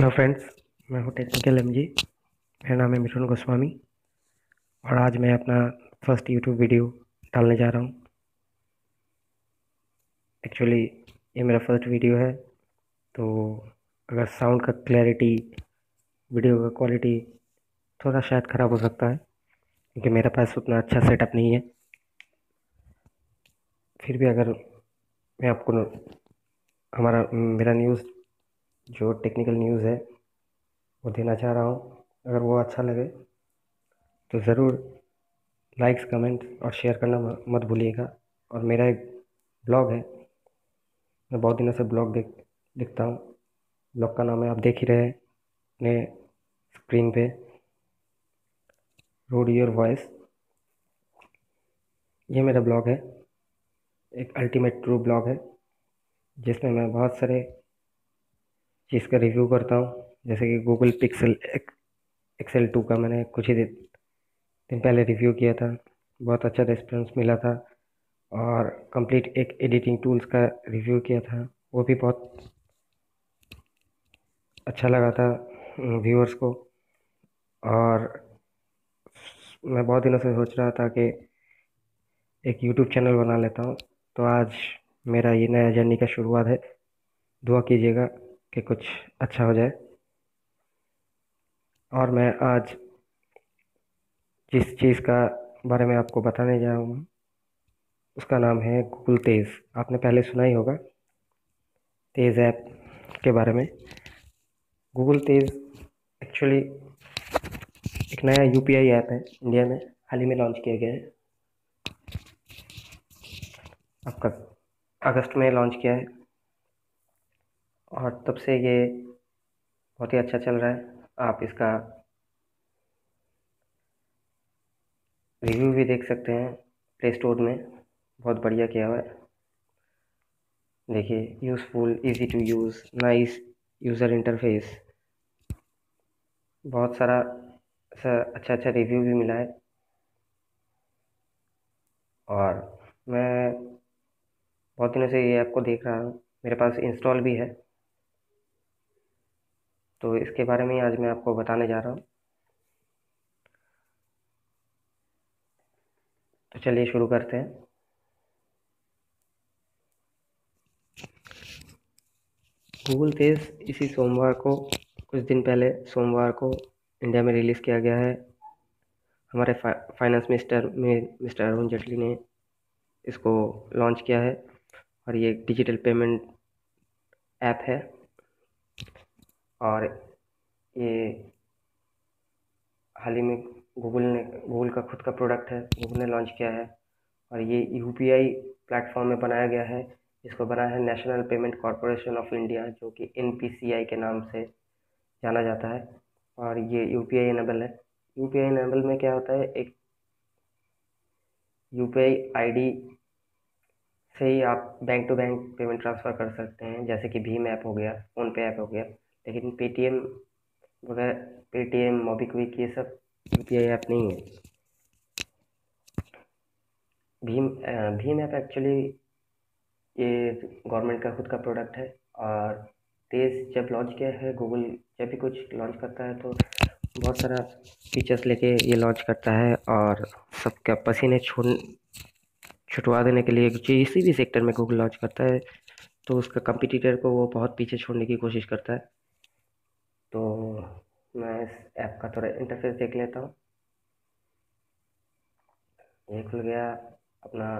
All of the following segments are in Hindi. हेलो फ्रेंड्स, मैं हूँ टेक्निकल एमजे। मेरा नाम है मिथुन गोस्वामी और आज मैं अपना फर्स्ट यूट्यूब वीडियो डालने जा रहा हूँ। एक्चुअली ये मेरा फर्स्ट वीडियो है, तो अगर साउंड का क्लैरिटी, वीडियो का क्वालिटी थोड़ा शायद ख़राब हो सकता है क्योंकि मेरे पास उतना अच्छा सेटअप नहीं है। फिर भी अगर मैं आपको मेरा न्यूज़ जो टेक्निकल न्यूज़ है वो देना चाह रहा हूँ, अगर वो अच्छा लगे तो ज़रूर लाइक्स, कमेंट और शेयर करना मत भूलिएगा। और मेरा एक ब्लॉग है, मैं बहुत दिनों से ब्लॉग देखता हूँ। ब्लॉग का नाम है, आप देख ही रहे हैं अपने स्क्रीन पे, रोड योर वॉइस। ये मेरा ब्लॉग है, एक अल्टीमेट ट्रू ब्लॉग है जिसमें मैं बहुत सारे चीज़ का रिव्यू करता हूँ। जैसे कि गूगल पिक्सल XL2 का मैंने कुछ ही दिन पहले रिव्यू किया था, बहुत अच्छा रेस्पॉन्स मिला था। और कंप्लीट एक एडिटिंग टूल्स का रिव्यू किया था, वो भी बहुत अच्छा लगा था व्यूअर्स को। और मैं बहुत दिनों से सोच रहा था कि एक यूट्यूब चैनल बना लेता हूँ, तो आज मेरा ये नया जर्नी का शुरुआत है। दुआ कीजिएगा कि कुछ अच्छा हो जाए। और मैं आज जिस चीज़ का बारे में आपको बताने जा रहा हूँ उसका नाम है गूगल तेज़। आपने पहले सुना ही होगा तेज़ ऐप के बारे में। गूगल तेज़ एक्चुअली एक नया UPI ऐप है, इंडिया में हाल ही में लॉन्च किया गया है। आपका अगस्त में लॉन्च किया है और तब से ये बहुत ही अच्छा चल रहा है। आप इसका रिव्यू भी देख सकते हैं प्ले स्टोर में, बहुत बढ़िया किया हुआ है। देखिए, useful, easy to use, nice user interface, बहुत सारा अच्छा अच्छा रिव्यू भी मिला है। और मैं बहुत दिनों से ये ऐप को देख रहा हूँ, मेरे पास इंस्टॉल भी है, तो इसके बारे में आज मैं आपको बताने जा रहा हूँ। तो चलिए शुरू करते हैं। गूगल तेज़ इसी सोमवार को, कुछ दिन पहले सोमवार को इंडिया में रिलीज़ किया गया है। हमारे फाइनेंस मिनिस्टर अरुण जेटली ने इसको लॉन्च किया है और ये एक डिजिटल पेमेंट ऐप है। और ये हाल ही में गूगल का खुद का प्रोडक्ट है, गूगल ने लॉन्च किया है। और ये UPI प्लेटफॉर्म में बनाया गया है, जिसको बनाया है national payment corporation of India, जो कि NPCI के नाम से जाना जाता है। और ये UPI इनेबल है। UPI इनेबल में क्या होता है, एक UPI ID से ही आप bank to bank payment transfer कर सकते हैं, जैसे कि भीम ऐप हो गया, फ़ोनपे ऐप हो गया। लेकिन पेटीएम वगैरह, पेटीएम, मोबीक्विक, ये सब UPI ऐप नहीं है। भीम ऐप एक्चुअली ये गवर्नमेंट का खुद का प्रोडक्ट है। और तेज़ जब लॉन्च किया है, गूगल जब भी कुछ लॉन्च करता है तो बहुत सारा फीचर्स लेके ये लॉन्च करता है और सबका पसीने छुटवा देने के लिए। किसी भी सेक्टर में गूगल लॉन्च करता है तो उसका कंपटीटर को वो बहुत पीछे छोड़ने की कोशिश करता है। तो मैं इस ऐप का थोड़ा इंटरफेस देख लेता हूँ। ये खुल गया अपना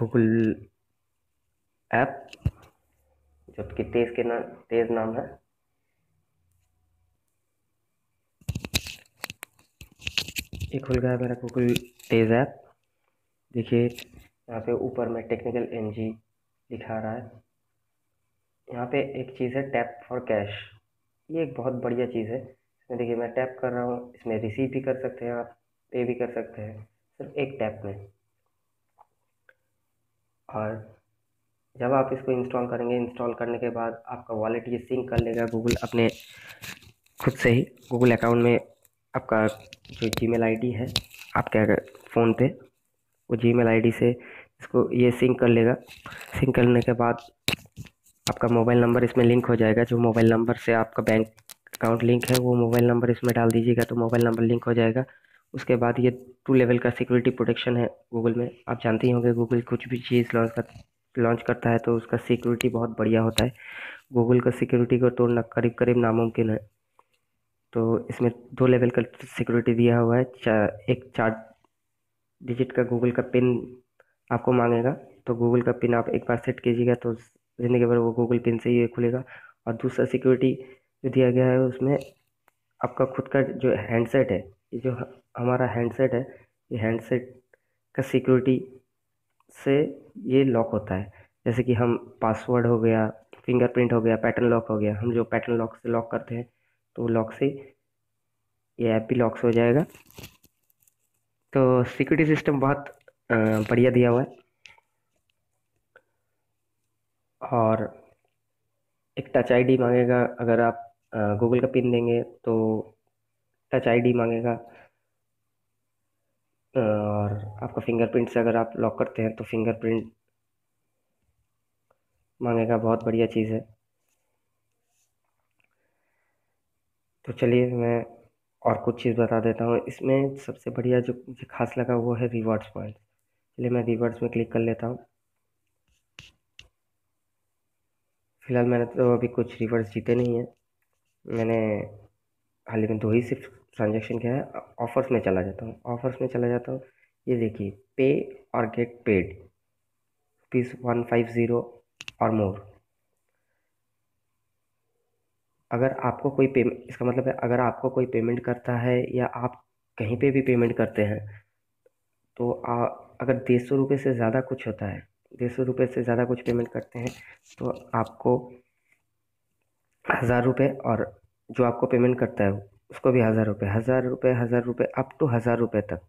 गूगल ऐप, जो कि तेज़ नाम है। ये खुल गया मेरा गूगल तेज़ ऐप। देखिए यहाँ पे ऊपर में टेक्निकल MJ दिखा रहा है। यहाँ पे एक चीज़ है, टैप फॉर कैश। ये एक बहुत बढ़िया चीज़ है। इसमें देखिए मैं टैप कर रहा हूँ, इसमें रिसीव भी कर सकते हैं आप, पे भी कर सकते हैं, सिर्फ एक टैप में। और जब आप इसको इंस्टॉल करेंगे, इंस्टॉल करने के बाद आपका वॉलेट ये सिंक कर लेगा गूगल अपने खुद से ही। गूगल अकाउंट में आपका जो Gmail ID है, आप क्या कर फ़ोन पे, वो Gmail ID से इसको ये सिंक कर लेगा। सिंक करने के बाद आपका मोबाइल नंबर इसमें लिंक हो जाएगा। जो मोबाइल नंबर से आपका बैंक अकाउंट लिंक है वो मोबाइल नंबर इसमें डाल दीजिएगा तो मोबाइल नंबर लिंक हो जाएगा। उसके बाद ये 2 लेवल का सिक्योरिटी प्रोटेक्शन है गूगल में। आप जानते ही होंगे गूगल कुछ भी चीज़ लॉन्च करता है तो उसका सिक्योरिटी बहुत बढ़िया होता है। गूगल का सिक्योरिटी को तोड़ना करीब करीब नामुमकिन है। तो इसमें 2 लेवल का सिक्योरिटी दिया हुआ है। एक 4 डिजिट का गूगल का पिन आपको मांगेगा, तो गूगल का पिन आप एक बार सेट कीजिएगा तो ज़िंदगी भर वो गूगल पिन से ही खुलेगा। और दूसरा सिक्योरिटी जो दिया गया है उसमें आपका खुद का जो हैंडसेट है, ये जो हमारा हैंडसेट है, ये हैंडसेट का सिक्योरिटी से ये लॉक होता है। जैसे कि हम पासवर्ड हो गया, फिंगरप्रिंट हो गया, पैटर्न लॉक हो गया, हम जो पैटर्न लॉक से लॉक करते हैं तो लॉक से ये ऐप भी लॉक्स हो जाएगा। तो सिक्योरिटी सिस्टम बहुत बढ़िया दिया हुआ है। और एक टच आईडी मांगेगा, अगर आप गूगल का पिन देंगे तो टच आईडी मांगेगा। और आपका फिंगरप्रिंट से अगर आप लॉक करते हैं तो फिंगरप्रिंट मांगेगा। बहुत बढ़िया चीज़ है। तो चलिए मैं और कुछ चीज़ बता देता हूँ। इसमें सबसे बढ़िया जो मुझे खास लगा वो है रिवॉर्ड्स पॉइंट। चलिए मैं रिवॉर्ड्स में क्लिक कर लेता हूँ। फ़िलहाल मैंने तो अभी कुछ रिवॉर्ड्स जीते नहीं है। मैंने हाल ही में 2 ही सिर्फ ट्रांजेक्शन किया है। ऑफर्स में चला जाता हूँ, ये देखिए पे और गेट पेड ₹150 और मोर। अगर आपको कोई पेमेंट, इसका मतलब है अगर आपको कोई पेमेंट करता है या आप कहीं पे भी पेमेंट करते हैं तो अगर ₹150 से ज़्यादा कुछ होता है, ₹150 से ज़्यादा कुछ पेमेंट करते हैं तो आपको ₹1000 और जो आपको पेमेंट करता है उसको भी ₹1000 अप टू ₹1000 तक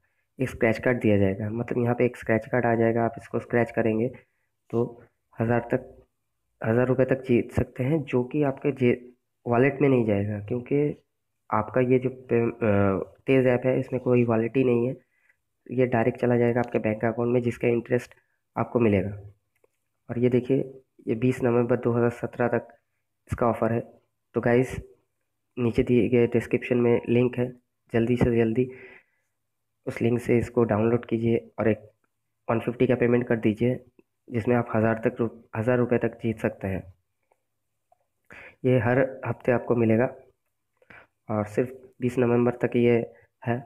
एक स्क्रैच कार्ड दिया जाएगा। मतलब यहाँ पे एक स्क्रैच कार्ड आ जाएगा, आप इसको स्क्रैच करेंगे तो हज़ार रुपये तक जीत सकते हैं, जो कि आपके वॉलेट में नहीं जाएगा क्योंकि आपका ये जो तेज़ ऐप है इसमें कोई वॉलेट ही नहीं है। ये डायरेक्ट चला जाएगा आपके बैंक अकाउंट में जिसका इंटरेस्ट आपको मिलेगा। और ये देखिए ये 20 नवंबर 2017 तक इसका ऑफ़र है। तो गाइस नीचे दिए गए डिस्क्रिप्शन में लिंक है, जल्दी से जल्दी उस लिंक से इसको डाउनलोड कीजिए और एक 150 का पेमेंट कर दीजिए जिसमें आप हज़ार रुपये तक जीत सकते हैं। ये हर हफ्ते आपको मिलेगा और सिर्फ 20 नवंबर तक ये है।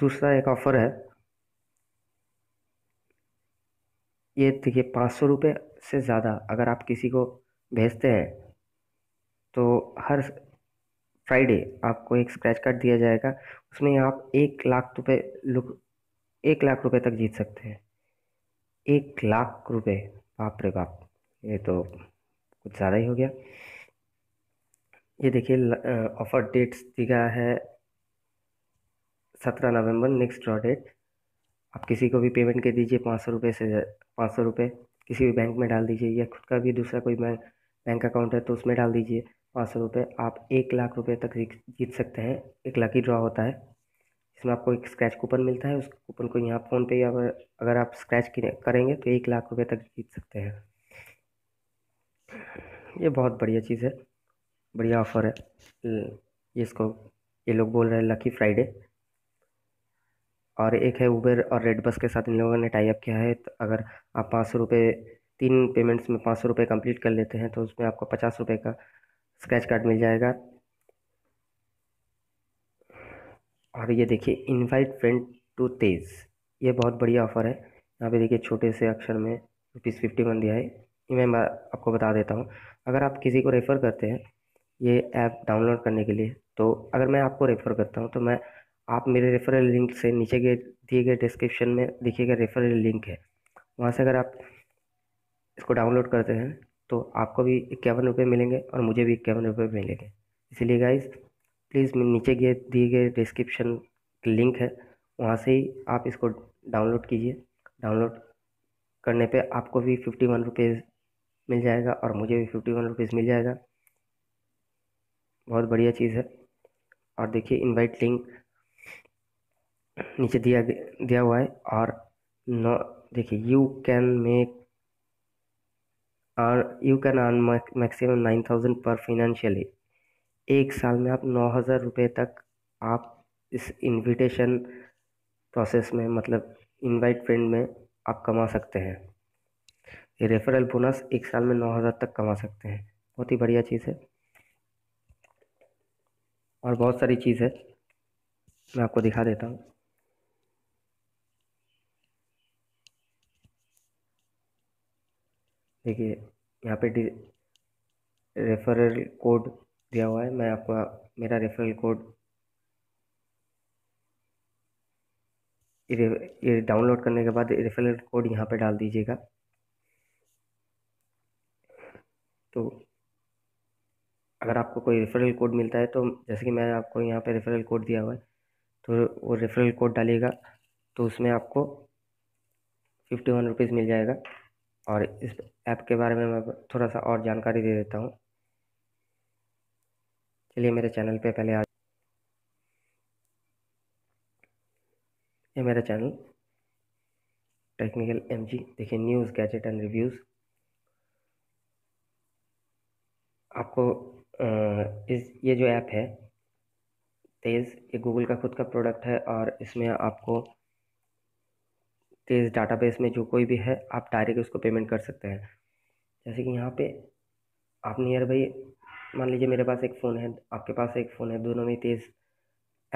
दूसरा एक ऑफ़र है, ये देखिए ₹500 से ज़्यादा अगर आप किसी को भेजते हैं तो हर फ्राइडे आपको एक स्क्रैच कार्ड दिया जाएगा। उसमें आप ₹1 लाख तक जीत सकते हैं। ₹1 लाख, बाप रे बाप, ये तो कुछ ज़्यादा ही हो गया। ये देखिए ऑफ़र डेट्स दी गया है 17 नवंबर नेक्स्ट ड्रॉ डेट। आप किसी को भी पेमेंट कर दीजिए ₹500 किसी भी बैंक में डाल दीजिए या खुद का भी दूसरा कोई बैंक अकाउंट है तो उसमें डाल दीजिए ₹500। आप ₹1 लाख तक जीत सकते हैं। एक लकी ड्रॉ होता है इसमें आपको एक स्क्रैच कूपन मिलता है। उस कूपन को यहाँ फ़ोनपे या अगर आप स्क्रैच करेंगे तो ₹1 लाख तक जीत सकते हैं। ये बहुत बढ़िया चीज़ है, बढ़िया ऑफ़र है। ये लोग बोल रहे हैं लकी फ्राइडे। और एक है उबर और रेड बस के साथ इन लोगों ने टाई अप किया है। तो अगर आप ₹500 3 पेमेंट्स में ₹500 कंप्लीट कर लेते हैं तो उसमें आपको ₹50 का स्क्रैच कार्ड मिल जाएगा। और ये देखिए इनवाइट फ्रेंड टू तेज़, ये बहुत बढ़िया ऑफ़र है। यहाँ पे देखिए छोटे से अक्षर में ₹51 दिया है। ये मैं आपको बता देता हूँ, अगर आप किसी को रेफ़र करते हैं ये ऐप डाउनलोड करने के लिए, तो अगर मैं आपको रेफ़र करता हूँ तो आप मेरे रेफ़रल लिंक से नीचे के दिए गए डिस्क्रिप्शन में देखिएगा रेफ़रल लिंक है, वहाँ से अगर आप इसको डाउनलोड करते हैं तो आपको भी ₹51 मिलेंगे और मुझे भी ₹51 मिलेंगे। इसलिए गाइस प्लीज़ नीचे के दिए गए डिस्क्रिप्शन लिंक है वहाँ से ही आप इसको डाउनलोड कीजिए। डाउनलोड करने पे आपको भी ₹51 मिल जाएगा और मुझे भी ₹51 मिल जाएगा। बहुत बढ़िया चीज़ है। और देखिए इन्वाइट लिंक नीचे दिया हुआ है। और देखिए यू कैन मेक और यू कैन अर्न मैक्सिमम 9,000 पर फिनेंशियली। एक साल में आप 9,000 रुपये तक आप इस इनविटेशन प्रोसेस में, मतलब इनवाइट फ्रेंड में आप कमा सकते हैं। ये रेफरल बोनस एक साल में 9,000 तक कमा सकते हैं। बहुत ही बढ़िया चीज़ है और बहुत सारी चीज़ है, मैं आपको दिखा देता हूँ। देखिए यहाँ पे रेफरल कोड दिया हुआ है। मैं आपको मेरा रेफरल कोड ये डाउनलोड करने के बाद रेफरल कोड यहाँ पे डाल दीजिएगा। तो अगर आपको कोई रेफरल कोड मिलता है, तो जैसे कि मैंने आपको यहाँ पे रेफरल कोड दिया हुआ है, तो वो रेफरल कोड डालिएगा तो उसमें आपको 51 रुपीज़ मिल जाएगा। और इस ऐप के बारे में मैं थोड़ा सा और जानकारी दे देता हूँ। चलिए मेरे चैनल पे पहले आ, ये मेरा चैनल टेक्निकल एमजी। देखिए न्यूज़, गैजेट एंड रिव्यूज़। आपको ये जो ऐप है तेज़, ये गूगल का खुद का प्रोडक्ट है और इसमें आपको तेज़ डाटाबेस में जो कोई भी है आप डायरेक्ट उसको पेमेंट कर सकते हैं। जैसे कि यहाँ पे आप नियर बाई, मान लीजिए मेरे पास एक फ़ोन है, आपके पास एक फ़ोन है, दोनों में तेज़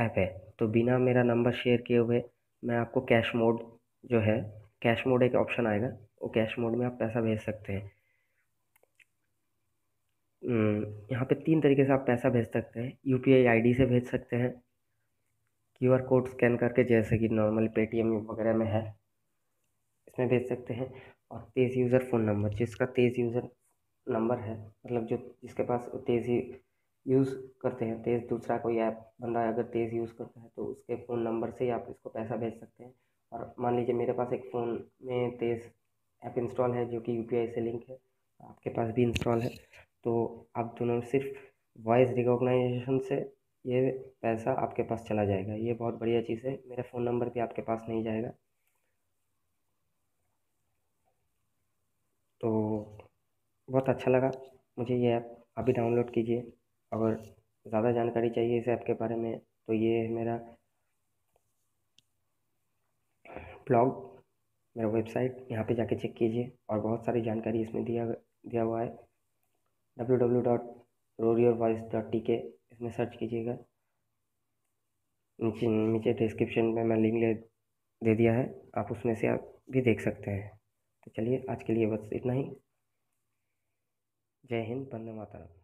ऐप है, तो बिना मेरा नंबर शेयर किए हुए मैं आपको कैश मोड जो है, कैश मोड एक ऑप्शन आएगा, वो कैश मोड में आप पैसा भेज सकते हैं। यहाँ पे 3 तरीके से आप पैसा भेज सकते हैं। यूपीआई आईडी से भेज सकते हैं, क्यूआर कोड स्कैन करके, जैसे कि नॉर्मल पेटीएम वगैरह में है, इसमें भेज सकते हैं। और तेज़ यूज़र फ़ोन नंबर, जिसका तेज़ यूज़र नंबर है, मतलब जो जिसके पास तेज़ ही यूज़ करते हैं, तेज़ दूसरा कोई ऐप बंदा अगर तेज़ यूज़ करता है तो उसके फ़ोन नंबर से ही आप इसको पैसा भेज सकते हैं। और मान लीजिए मेरे पास एक फ़ोन में तेज़ ऐप इंस्टॉल है जो कि यूपीआई से लिंक है, आपके पास भी इंस्टॉल है, तो आप दोनों सिर्फ वॉइस रिकॉग्नाइजेशन से ये पैसा आपके पास चला जाएगा। ये बहुत बढ़िया चीज़ है। मेरा फ़ोन नंबर भी आपके पास नहीं जाएगा। तो बहुत अच्छा लगा मुझे ये ऐप, अभी डाउनलोड कीजिए। अगर ज़्यादा जानकारी चाहिए इस ऐप के बारे में तो ये है मेरा ब्लॉग, मेरा वेबसाइट, यहाँ पे जाके चेक कीजिए। और बहुत सारी जानकारी इसमें दिया हुआ है। www.roadyourvoice.tk इसमें सर्च कीजिएगा। नीचे डिस्क्रिप्शन में मैं लिंक दे दिया है, आप उसमें से आप भी देख सकते हैं। तो चलिए आज के लिए बस इतना ही। जय हिंद, वंदे मातरम।